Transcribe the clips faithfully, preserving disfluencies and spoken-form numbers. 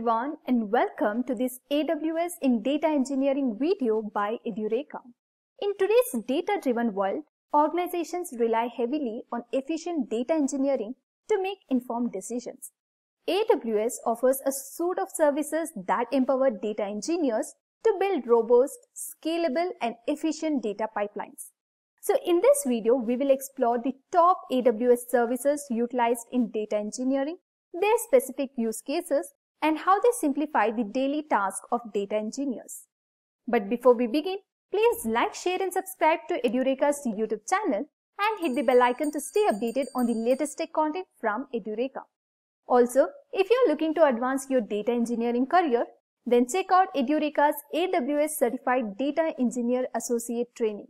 everyone and welcome to this A W S in Data Engineering video by Edureka. In today's data-driven world, organizations rely heavily on efficient data engineering to make informed decisions. A W S offers a suite of services that empower data engineers to build robust, scalable and efficient data pipelines. So in this video, we will explore the top A W S services utilized in data engineering, their specific use cases, and how they simplify the daily task of data engineers. But before we begin, please like, share and subscribe to Edureka's YouTube channel and hit the bell icon to stay updated on the latest tech content from Edureka. Also, if you are looking to advance your data engineering career, then check out Edureka's A W S Certified Data Engineer Associate Training.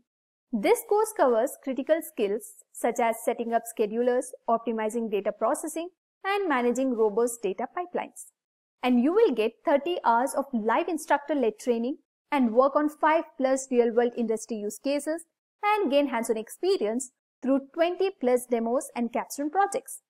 This course covers critical skills such as setting up schedulers, optimizing data processing, and managing robust data pipelines. And you will get thirty hours of live instructor-led training and work on five plus real-world industry use cases and gain hands-on experience through twenty plus demos and capstone projects.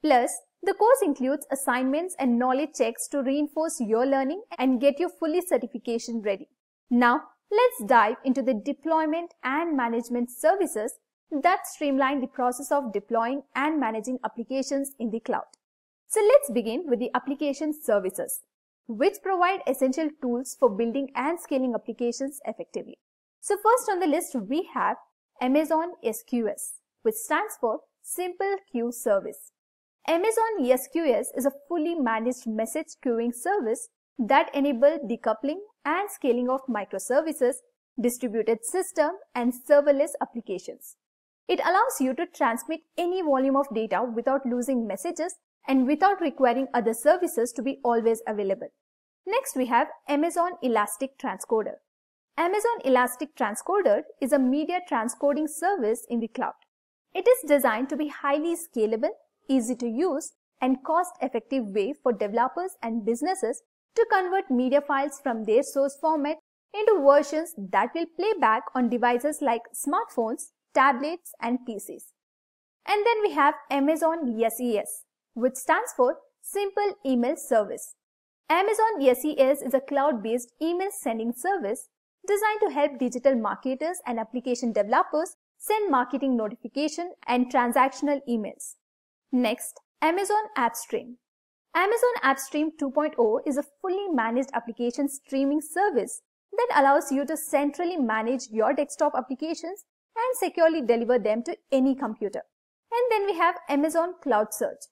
Plus, the course includes assignments and knowledge checks to reinforce your learning and get you fully certification ready. Now, let's dive into the deployment and management services that streamline the process of deploying and managing applications in the cloud. So let's begin with the application services, which provide essential tools for building and scaling applications effectively. So first on the list, we have Amazon S Q S, which stands for Simple Queue Service. Amazon S Q S is a fully managed message queuing service that enables decoupling and scaling of microservices, distributed system, and serverless applications. It allows you to transmit any volume of data without losing messages and without requiring other services to be always available. Next, we have Amazon Elastic Transcoder. Amazon Elastic Transcoder is a media transcoding service in the cloud. It is designed to be highly scalable, easy to use, and cost-effective way for developers and businesses to convert media files from their source format into versions that will play back on devices like smartphones, tablets and P Cs. And then we have Amazon S E S, which stands for Simple Email Service. Amazon S E S is a cloud-based email sending service designed to help digital marketers and application developers send marketing notification and transactional emails. Next, Amazon AppStream. Amazon AppStream two point oh is a fully managed application streaming service that allows you to centrally manage your desktop applications and securely deliver them to any computer. And then we have Amazon CloudSearch.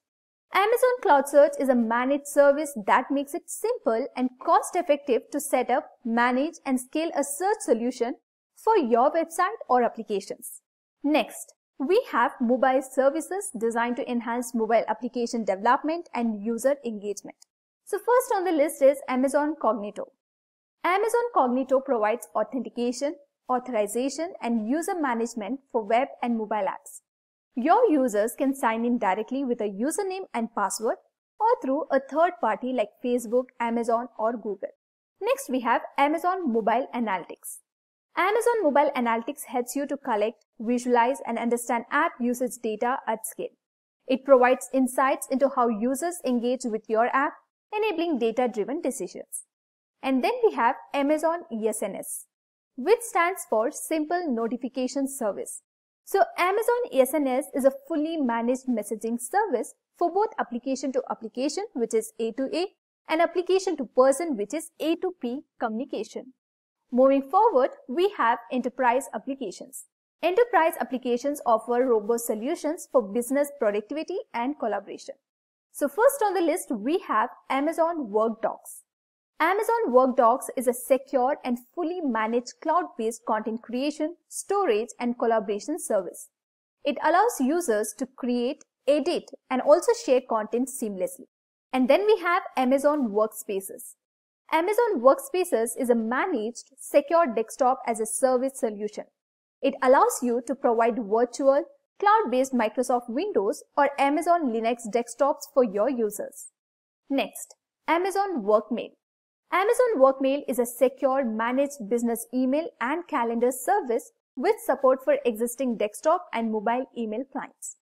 Amazon CloudSearch is a managed service that makes it simple and cost-effective to set up, manage, and scale a search solution for your website or applications. Next, we have mobile services designed to enhance mobile application development and user engagement. So first on the list is Amazon Cognito. Amazon Cognito provides authentication, authorization and user management for web and mobile apps. Your users can sign in directly with a username and password or through a third party like Facebook, Amazon or Google. Next we have Amazon Mobile Analytics. Amazon Mobile Analytics helps you to collect, visualize and understand app usage data at scale. It provides insights into how users engage with your app, enabling data-driven decisions. And then we have Amazon S N S, which stands for Simple Notification Service. So Amazon S N S is a fully managed messaging service for both application to application, which is A to A, and application to person, which is A to P communication. Moving forward, we have enterprise applications. Enterprise applications offer robust solutions for business productivity and collaboration. So first on the list, we have Amazon WorkDocs. Amazon WorkDocs is a secure and fully managed cloud-based content creation, storage, and collaboration service. It allows users to create, edit, and also share content seamlessly. And then we have Amazon WorkSpaces. Amazon WorkSpaces is a managed, secure desktop as a service solution. It allows you to provide virtual, cloud-based Microsoft Windows or Amazon Linux desktops for your users. Next, Amazon WorkMail. Amazon WorkMail is a secure managed business email and calendar service with support for existing desktop and mobile email clients.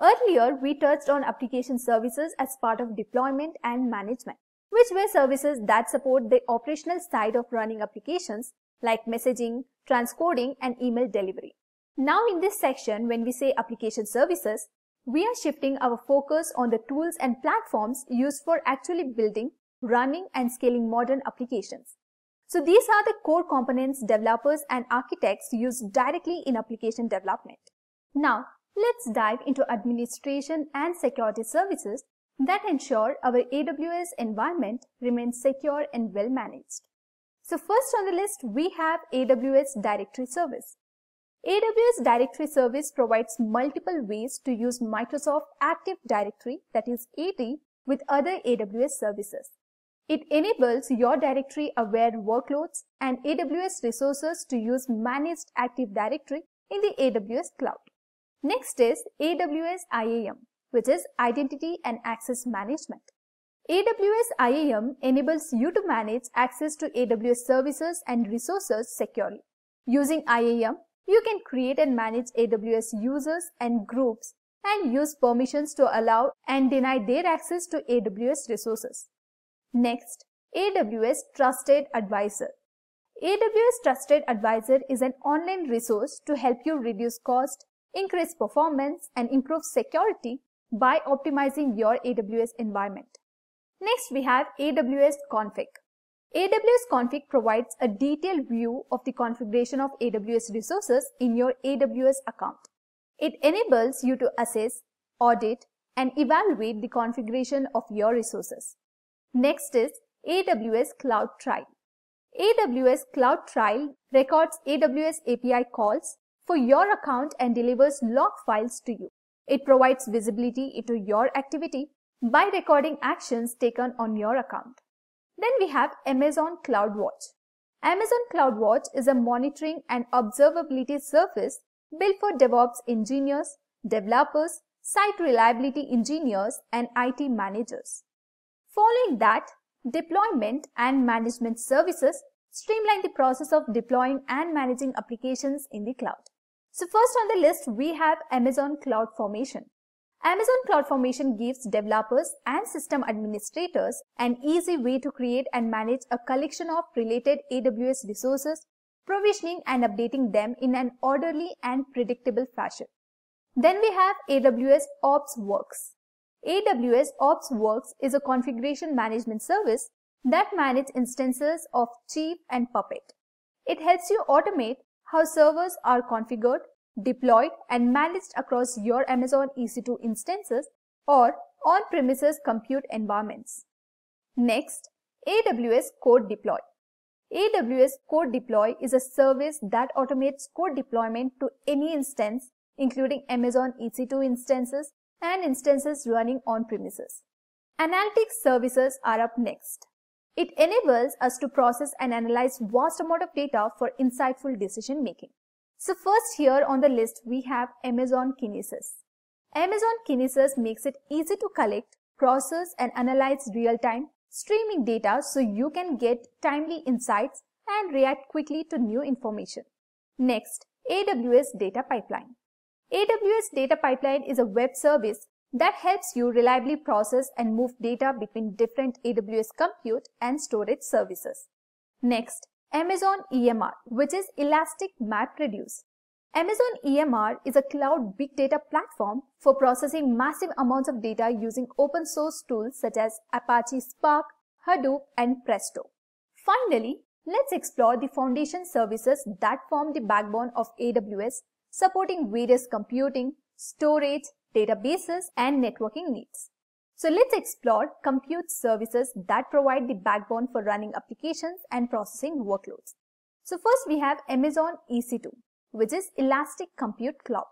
Earlier, we touched on application services as part of deployment and management. which were services that support the operational side of running applications like messaging, transcoding, and email delivery. Now in this section, when we say application services, we are shifting our focus on the tools and platforms used for actually building, running, and scaling modern applications. So these are the core components developers and architects use directly in application development. Now, let's dive into administration and security services that ensure our A W S environment remains secure and well managed. So first on the list, we have A W S Directory Service. A W S Directory Service provides multiple ways to use Microsoft Active Directory, that is A D, with other A W S services. It enables your directory-aware workloads and A W S resources to use managed Active Directory in the A W S cloud. Next is A W S I A M, which is Identity and Access Management. A W S I A M enables you to manage access to A W S services and resources securely. Using I A M, you can create and manage A W S users and groups and use permissions to allow and deny their access to A W S resources. Next, A W S Trusted Advisor. A W S Trusted Advisor is an online resource to help you reduce cost, increase performance, and improve security by optimizing your A W S environment. Next, we have A W S Config. A W S Config provides a detailed view of the configuration of A W S resources in your A W S account. It enables you to assess, audit, and evaluate the configuration of your resources. Next is A W S CloudTrail. A W S CloudTrail records A W S A P I calls for your account and delivers log files to you. It provides visibility into your activity by recording actions taken on your account. Then we have Amazon CloudWatch. Amazon CloudWatch is a monitoring and observability service built for DevOps engineers, developers, site reliability engineers, and I T managers. Following that, deployment and management services streamline the process of deploying and managing applications in the cloud. So first on the list, we have Amazon CloudFormation. Amazon CloudFormation gives developers and system administrators an easy way to create and manage a collection of related A W S resources, provisioning and updating them in an orderly and predictable fashion. Then we have A W S OpsWorks. A W S OpsWorks is a configuration management service that manages instances of Chief and Puppet. It helps you automate how servers are configured, deployed, and managed across your Amazon E C two instances or on-premises compute environments. Next, A W S CodeDeploy. A W S CodeDeploy is a service that automates code deployment to any instance, including Amazon E C two instances and instances running on-premises. Analytics services are up next. It enables us to process and analyze vast amount of data for insightful decision making. So first here on the list, we have Amazon Kinesis. Amazon Kinesis makes it easy to collect, process, and analyze real-time streaming data so you can get timely insights and react quickly to new information. Next, A W S Data Pipeline. A W S Data Pipeline is a web service that helps you reliably process and move data between different A W S compute and storage services. Next, Amazon E M R, which is Elastic MapReduce. Amazon E M R is a cloud big data platform for processing massive amounts of data using open source tools such as Apache Spark, Hadoop, and Presto. Finally, let's explore the foundation services that form the backbone of A W S, supporting various computing, storage, databases, and networking needs. So let's explore compute services that provide the backbone for running applications and processing workloads. So first we have Amazon E C two, which is Elastic Compute Cloud.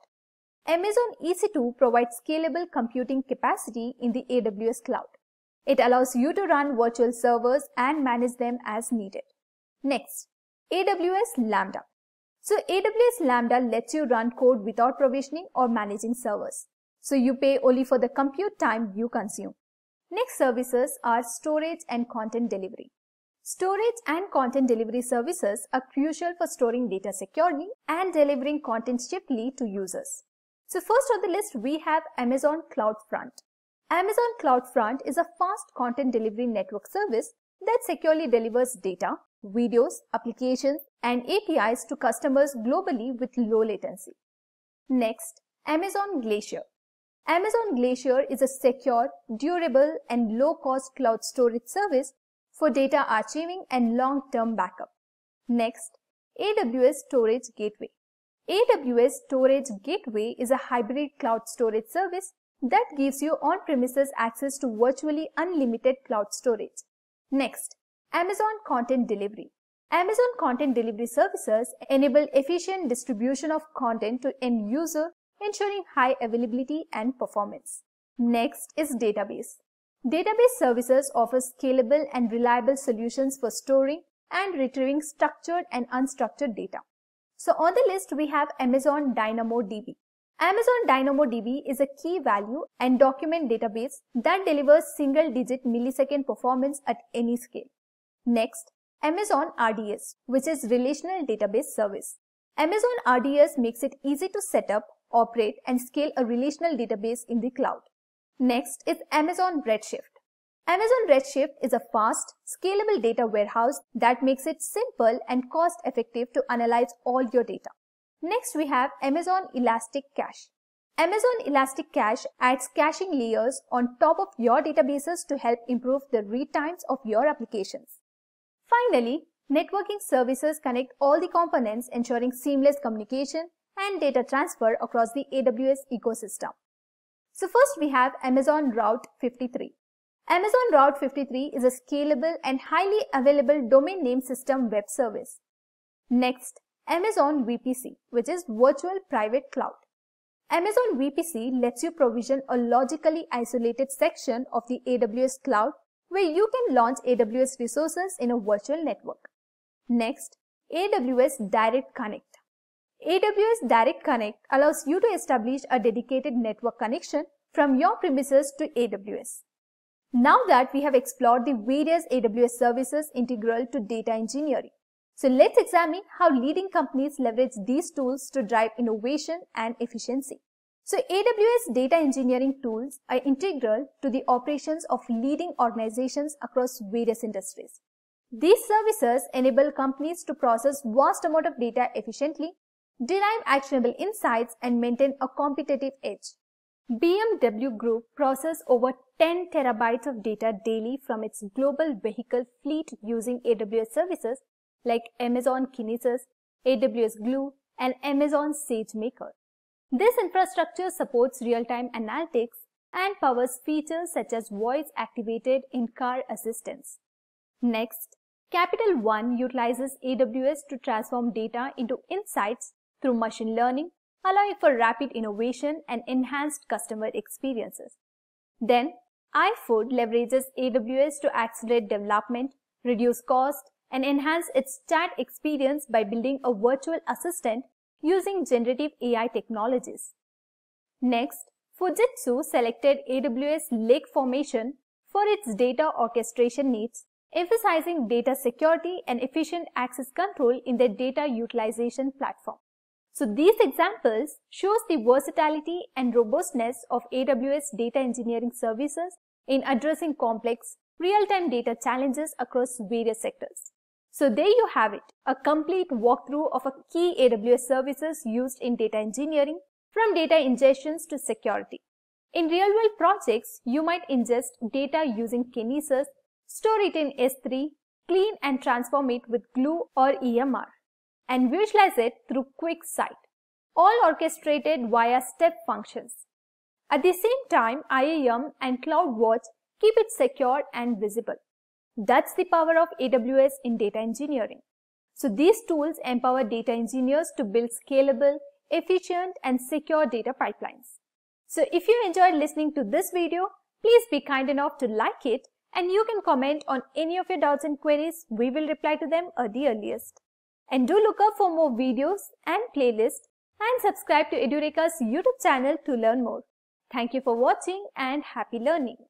Amazon E C two provides scalable computing capacity in the A W S cloud. It allows you to run virtual servers and manage them as needed. Next, A W S Lambda. So A W S Lambda lets you run code without provisioning or managing servers. So you pay only for the compute time you consume. Next services are storage and content delivery. Storage and content delivery services are crucial for storing data securely and delivering content swiftly to users. So first on the list, we have Amazon CloudFront. Amazon CloudFront is a fast content delivery network service that securely delivers data, videos, applications, and A P Is to customers globally with low latency. Next, Amazon Glacier. Amazon Glacier is a secure, durable, and low-cost cloud storage service for data archiving and long-term backup. Next, A W S Storage Gateway. A W S Storage Gateway is a hybrid cloud storage service that gives you on-premises access to virtually unlimited cloud storage. Next, Amazon Content Delivery. Amazon Content Delivery Services enable efficient distribution of content to end user, ensuring high availability and performance. Next is Database. Database services offer scalable and reliable solutions for storing and retrieving structured and unstructured data. So on the list, we have Amazon DynamoDB. Amazon DynamoDB is a key value and document database that delivers single-digit millisecond performance at any scale. Next, Amazon R D S, which is Relational Database Service. Amazon R D S makes it easy to set up, operate, and scale a relational database in the cloud. Next is Amazon Redshift. Amazon Redshift is a fast, scalable data warehouse that makes it simple and cost-effective to analyze all your data. Next, we have Amazon Elastic Cache. Amazon Elastic Cache adds caching layers on top of your databases to help improve the read times of your applications. Finally, networking services connect all the components, ensuring seamless communication and data transfer across the A W S ecosystem. So first we have Amazon Route fifty-three. Amazon Route fifty-three is a scalable and highly available domain name system web service. Next, Amazon V P C, which is Virtual Private Cloud. Amazon V P C lets you provision a logically isolated section of the A W S cloud where you can launch A W S resources in a virtual network. Next, A W S Direct Connect. A W S Direct Connect allows you to establish a dedicated network connection from your premises to A W S. Now that we have explored the various A W S services integral to data engineering, so let's examine how leading companies leverage these tools to drive innovation and efficiency. So A W S data engineering tools are integral to the operations of leading organizations across various industries. These services enable companies to process vast amount of data efficiently, derive actionable insights, and maintain a competitive edge. B M W Group processes over ten terabytes of data daily from its global vehicle fleet using A W S services like Amazon Kinesis, A W S Glue, and Amazon SageMaker. This infrastructure supports real-time analytics and powers features such as voice-activated in-car assistance. Next, Capital One utilizes A W S to transform data into insights through machine learning, allowing for rapid innovation and enhanced customer experiences. Then, iFood leverages A W S to accelerate development, reduce cost, and enhance its chat experience by building a virtual assistant using generative A I technologies. Next, Fujitsu selected A W S Lake Formation for its data orchestration needs, emphasizing data security and efficient access control in their data utilization platform. So these examples shows the versatility and robustness of A W S data engineering services in addressing complex real-time data challenges across various sectors. So there you have it, a complete walkthrough of a key A W S services used in data engineering, from data ingestions to security. In real-world projects, you might ingest data using Kinesis, store it in S three, clean and transform it with Glue or E M R, and visualize it through Quick Sight, all orchestrated via step functions. At the same time, I A M and CloudWatch keep it secure and visible. That's the power of A W S in data engineering. So these tools empower data engineers to build scalable, efficient, and secure data pipelines. So if you enjoyed listening to this video, please be kind enough to like it, and you can comment on any of your doubts and queries. We will reply to them at the earliest. And do look up for more videos and playlists, and subscribe to Edureka's YouTube channel to learn more. Thank you for watching and happy learning.